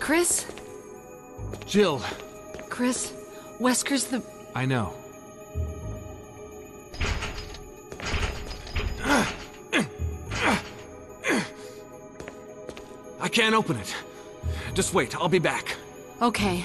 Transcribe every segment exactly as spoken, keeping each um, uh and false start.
Chris? Jill. Chris, Wesker's the... I know. I can't open it. Just wait, I'll be back. Okay.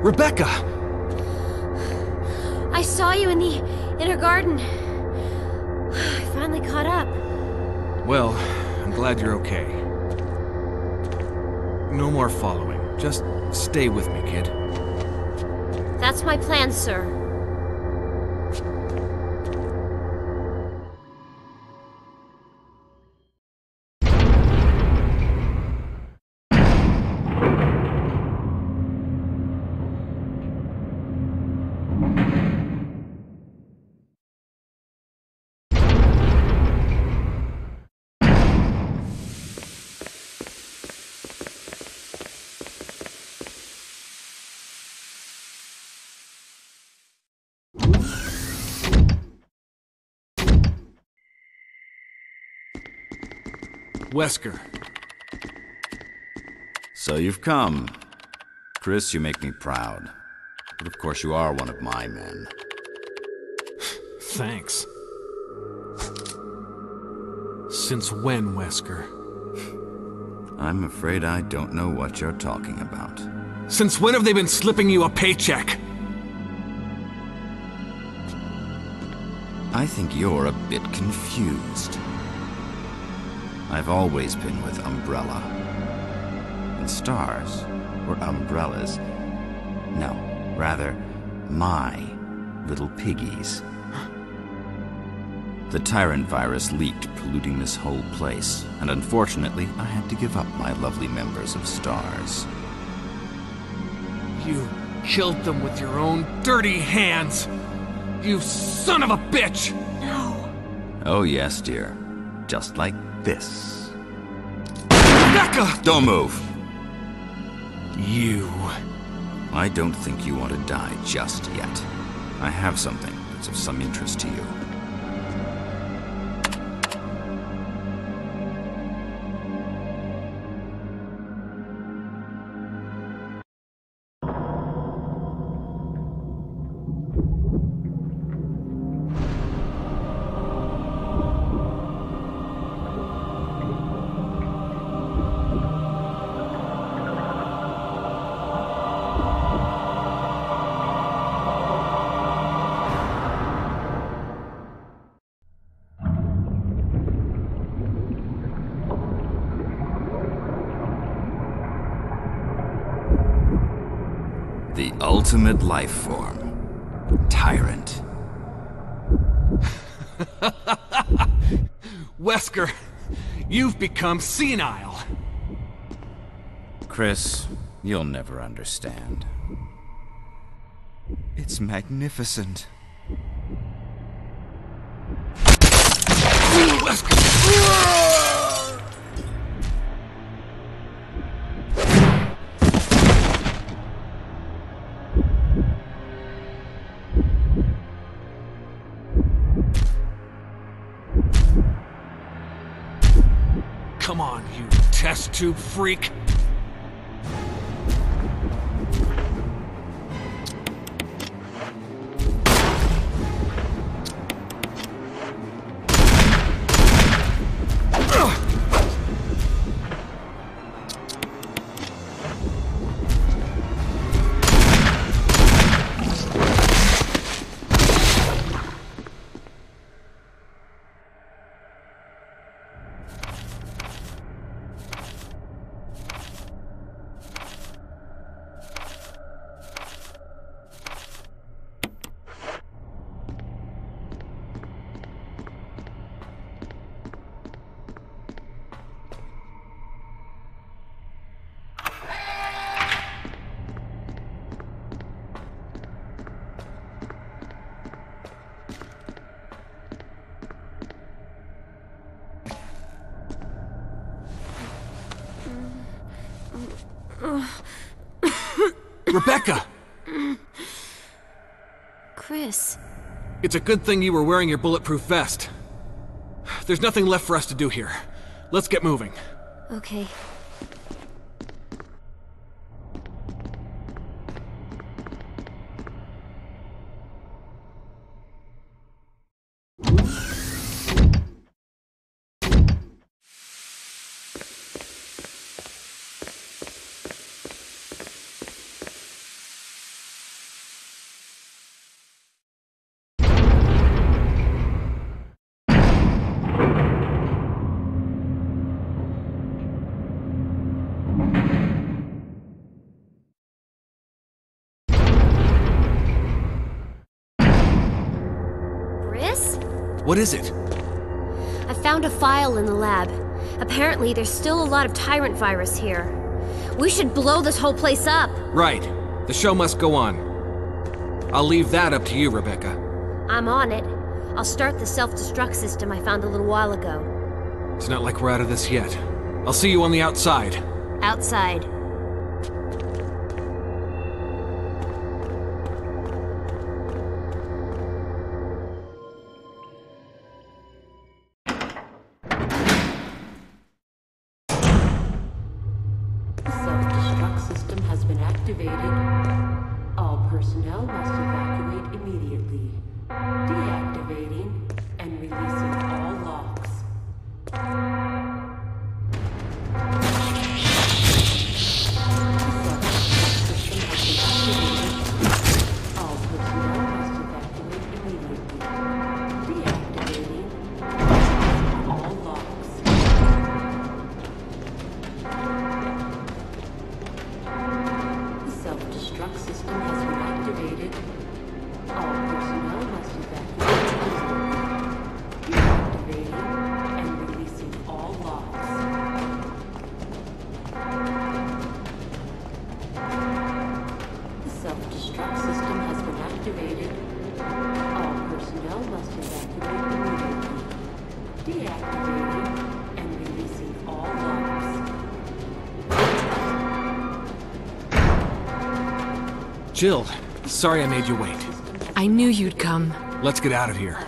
Rebecca! I saw you in the inner garden. I finally caught up. Well, I'm glad you're okay. No more following. Just stay with me, kid. That's my plan, sir. Wesker. So you've come. Chris, you make me proud. But of course you are one of my men. Thanks. Since when, Wesker? I'm afraid I don't know what you're talking about. Since when have they been slipping you a paycheck? I think you're a bit confused. I've always been with Umbrella. And S T A R S were umbrellas. No, rather, my little piggies. The Tyrant virus leaked, polluting this whole place. And unfortunately, I had to give up my lovely members of S T A R S. You killed them with your own dirty hands! You son of a bitch! No! Oh yes, dear. Just like this. Rebecca! Don't move. You. I don't think you want to die just yet. I have something that's of some interest to you. The ultimate life form, Tyrant. Wesker, you've become senile. Chris, you'll never understand. It's magnificent. Wesker! Come on, you test tube freak! Rebecca! Chris... It's a good thing you were wearing your bulletproof vest. There's nothing left for us to do here. Let's get moving. Okay. What is it? I found a file in the lab. Apparently, there's still a lot of Tyrant virus here. We should blow this whole place up! Right. The show must go on. I'll leave that up to you, Rebecca. I'm on it. I'll start the self-destruct system I found a little while ago. It's not like we're out of this yet. I'll see you on the outside. Outside. Jill, sorry I made you wait. I knew you'd come. Let's get out of here.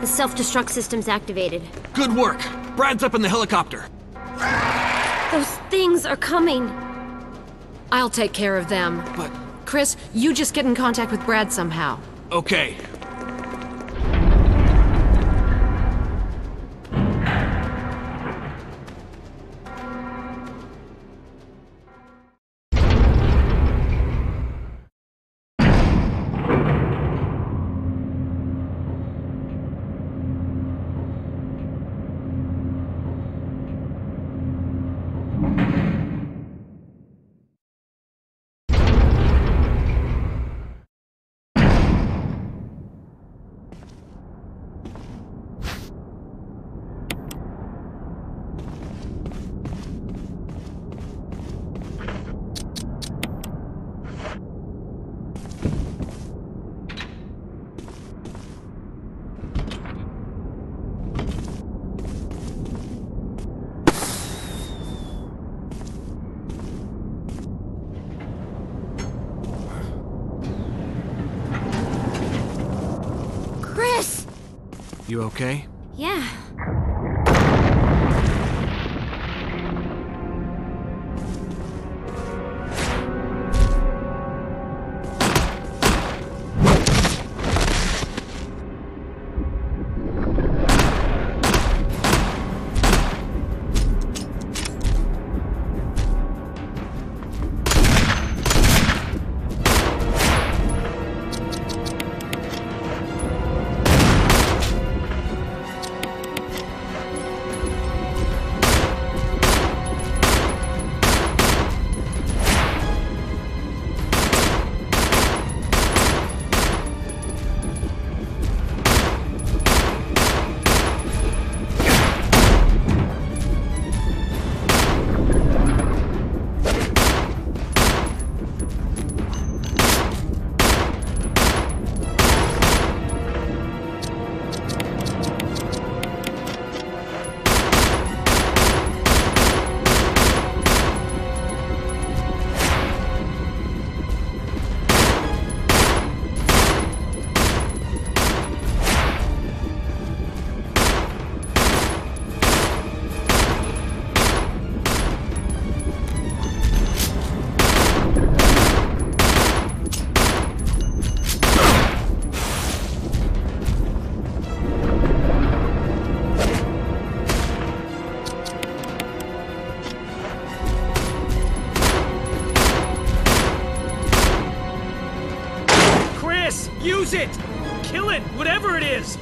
The self-destruct system's activated. Good work! Brad's up in the helicopter! Those things are coming! I'll take care of them. But... Chris, you just get in contact with Brad somehow. Okay. You okay? Yeah. Use it! Kill it, whatever it is!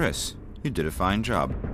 Chris, you did a fine job.